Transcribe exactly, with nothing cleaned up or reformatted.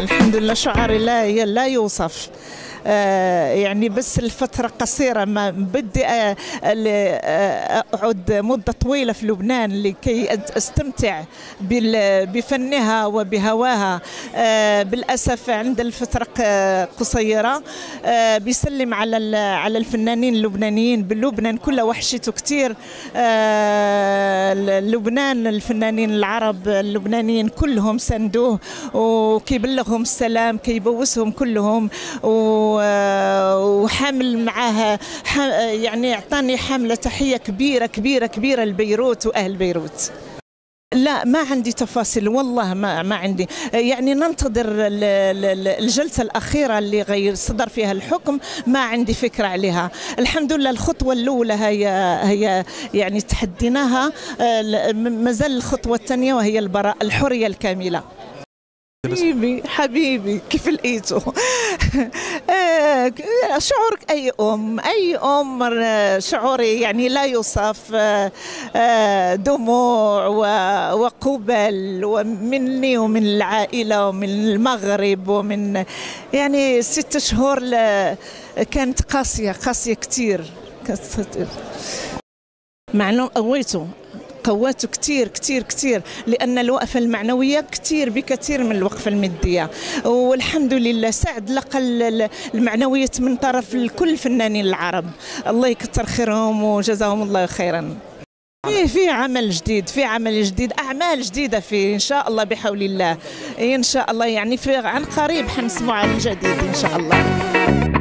لله الحمد لله، شعار لا لا يوصف. آه يعني بس الفترة قصيرة، ما بدي أقعد مدة طويلة في لبنان لكي أستمتع بفنها وبهواها. آه بالأسف عند الفترة قصيرة. آه بيسلم على على الفنانين اللبنانيين. بلبنان كلها وحشته كتير. آه لبنان الفنانين العرب اللبنانيين كلهم سندوه، وكيبلغهم السلام، كيبوسهم كلهم، و وحامل معاها يعني اعطاني حامله تحيه كبيره كبيره كبيره لبيروت واهل بيروت. لا ما عندي تفاصيل والله، ما ما عندي، يعني ننتظر الجلسه الاخيره اللي غير صدر فيها الحكم، ما عندي فكره عليها. الحمد لله الخطوه الاولى هي هي يعني تحديناها، مازال الخطوه الثانيه وهي البراءه، الحريه الكامله. حبيبي حبيبي كيف لقيته. شعورك أي أم، أي أم شعوري يعني لا يوصف، دموع وقبل ومني ومن العائلة ومن المغرب ومن، يعني ست شهور كانت قاسية قاسية كتير. معلوم قويته قواته كتير كتير كتير، لأن الوقفة المعنوية كتير بكثير من الوقفة المادية، والحمد لله سعد لقى المعنوية من طرف كل الفنانين العرب، الله يكثر خيرهم وجزاهم الله خيرا. في عمل جديد، في عمل جديد، أعمال جديدة في إن شاء الله بحول الله، إن شاء الله يعني في عن قريب حنسمع الجديد إن شاء الله.